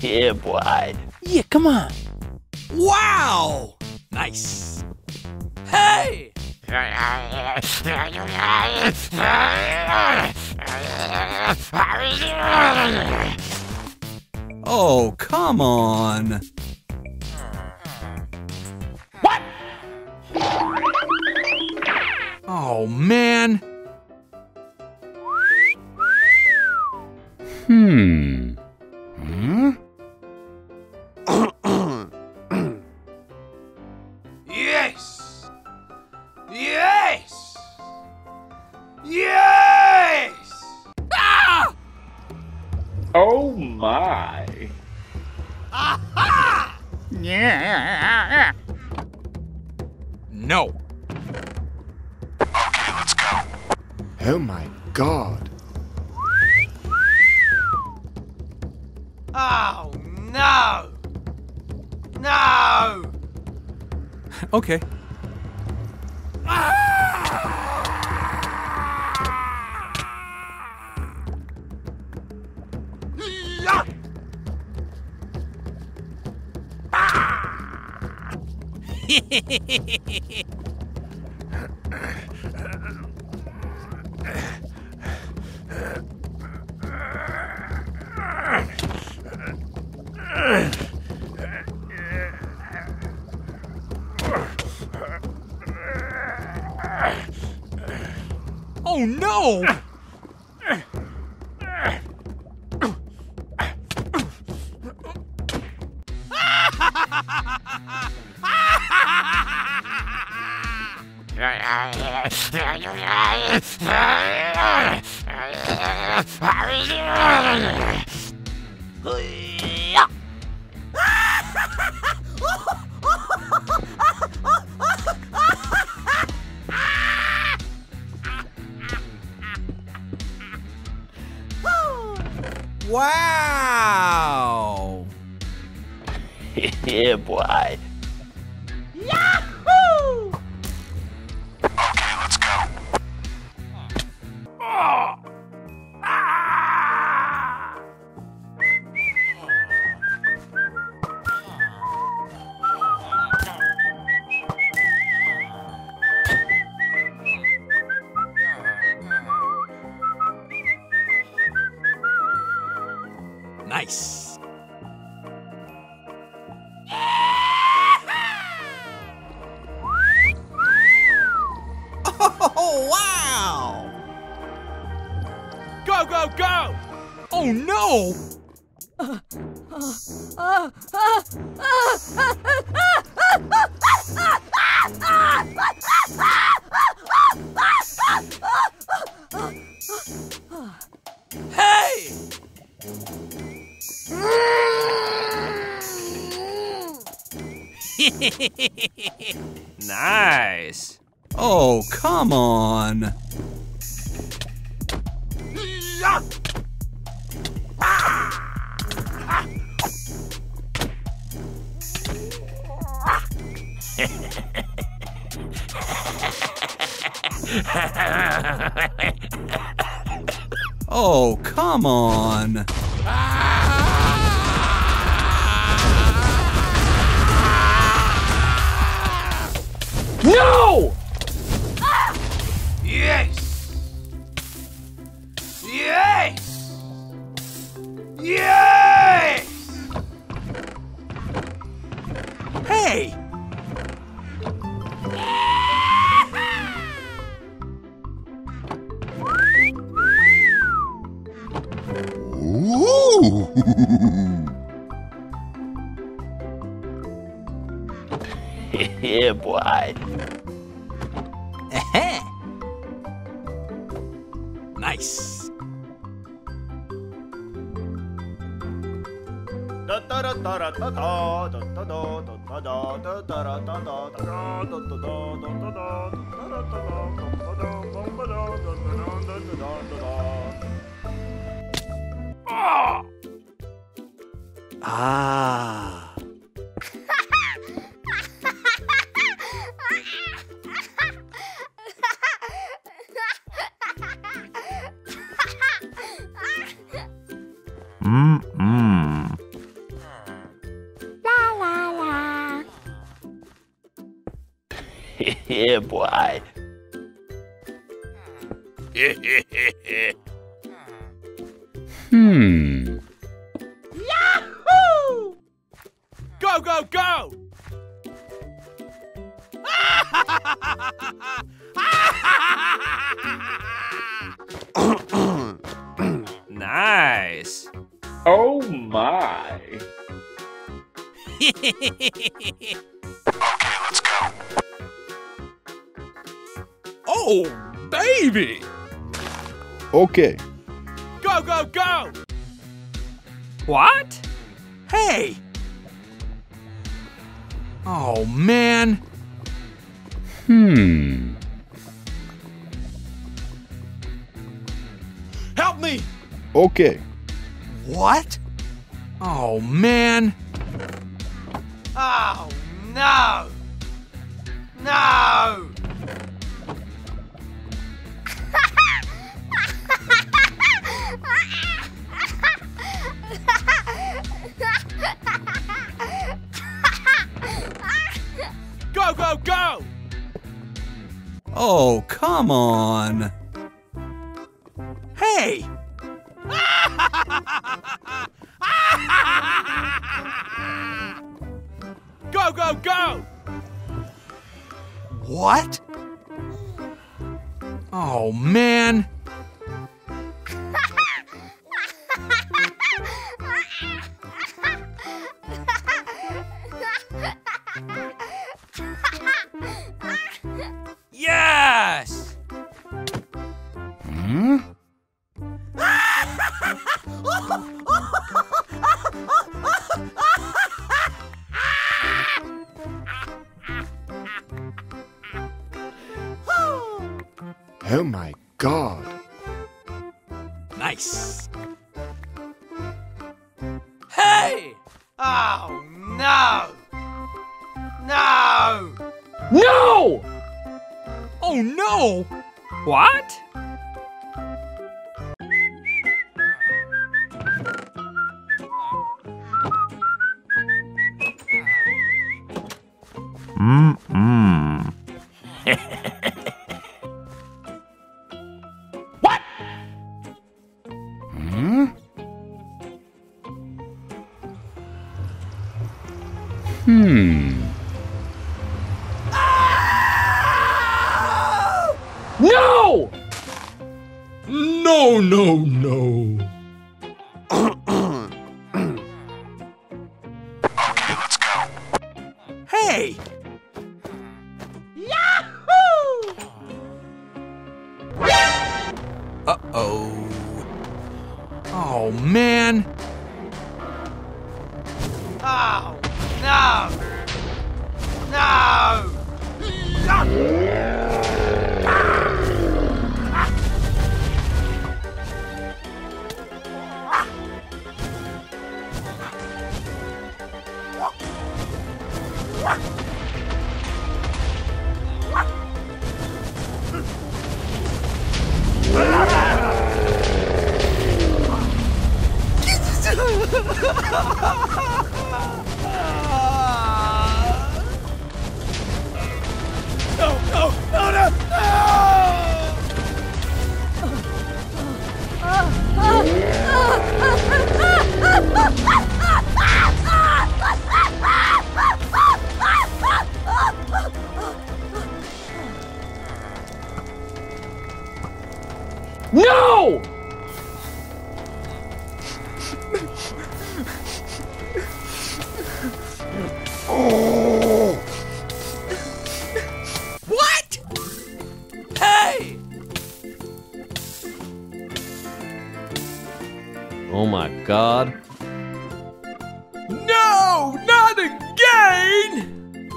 Yeah, boy. Yeah, come on. Wow! Nice. Hey! Oh, come on. What? Oh, man. Hmm? Yes! Yes! Yes! Ah! Oh my! Aha! Yeah! No. Okay, let's go. Oh my God. Oh, no! No! Okay. Oh no! Wow! Yeah, boy. Yahoo! Okay, let's go. Oh. Ah. Nice. Oh, wow! Go, go, go! Oh, no! Hey! Nice. Oh, come on. Oh, come on. No! Ah! Yes! Yes! Yes! Hey! Ooh! Yeah, boy. Nice. Ah. Yeah, boy. Yahoo! Go, go, go! Nice. Oh my. Okay, let's go. Oh, baby. Okay. Go, go, go. What? Hey. Oh, man. Help me! Okay. What? Oh, man. Oh, no! No! Go, go, go! Oh, come on. Hey! Go, go, go! What? Oh, man. Yes! Hmm? Oh my God! Nice! Hey! Oh no! No! No! Oh no! What? What? No! No, no, no. Okay, let's go. Hey! Yahoo! Uh-oh. Oh, man. Oh, no! No! No! Oh. What? Hey! Oh my God. No! Not again!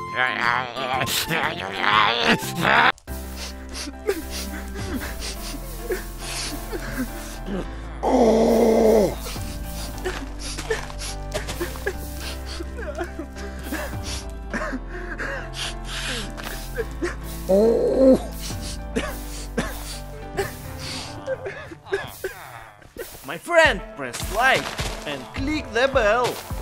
Oh! Oh! My friend, press like and click the bell.